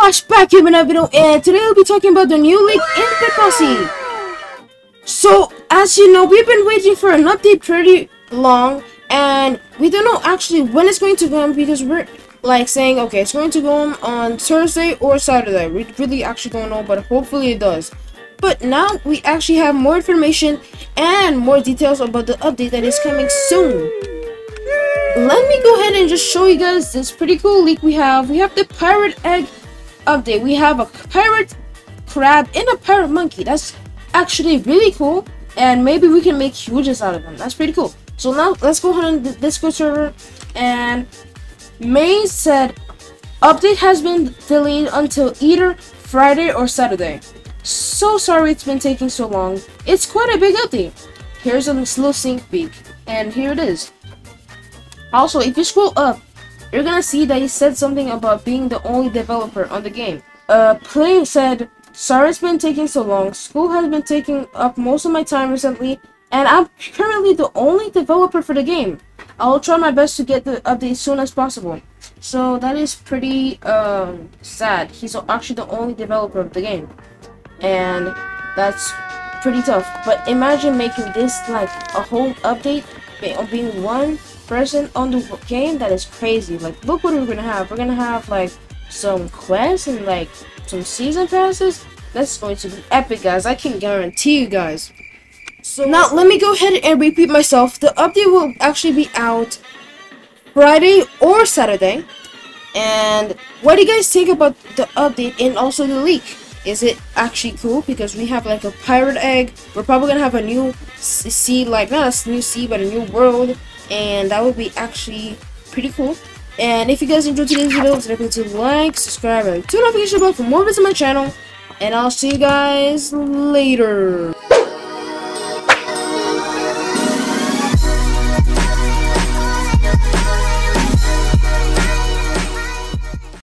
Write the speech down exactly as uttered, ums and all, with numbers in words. What's back, here in our video, and today we'll be talking about the new leak in Pet Posse. So, as you know, we've been waiting for an update pretty long, and we don't know actually when it's going to come because we're like saying, okay, it's going to come on Thursday or Saturday. We really actually don't know, but hopefully it does. But now we actually have more information and more details about the update that is coming soon. Let me go ahead and just show you guys this pretty cool leak we have. We have the pirate egg update. We have a pirate crab and a pirate monkey. That's actually really cool, and maybe we can make huges out of them. That's pretty cool. So now let's go ahead on the Discord server, and May said update has been delayed until either Friday or Saturday. So sorry it's been taking so long. It's quite a big update. Here's a slow sync peek, and here it is. Also, if you scroll up, you're gonna see that he said something about being the only developer on the game. Uh, Play said, sorry it's been taking so long, school has been taking up most of my time recently, and I'm currently the only developer for the game. I will try my best to get the update as soon as possible. So that is pretty um, sad. He's actually the only developer of the game. And that's pretty tough. But imagine making this like a whole update on being one person on the game. That is crazy. Like, look what we're gonna have. We're gonna have like some quests and like some season passes. That's going to be epic, guys. I can guarantee you guys. So now let me go ahead and repeat myself. The update will actually be out Friday or Saturday. And what do you guys think about the update and also the leak? Is it actually cool? Because we have like a pirate egg. We're probably gonna have a new sea, like not a new sea, but a new world, and that would be actually pretty cool. And if you guys enjoyed today's video, don't forget to like, subscribe, and turn on the notification bell for more videos on my channel. And I'll see you guys later.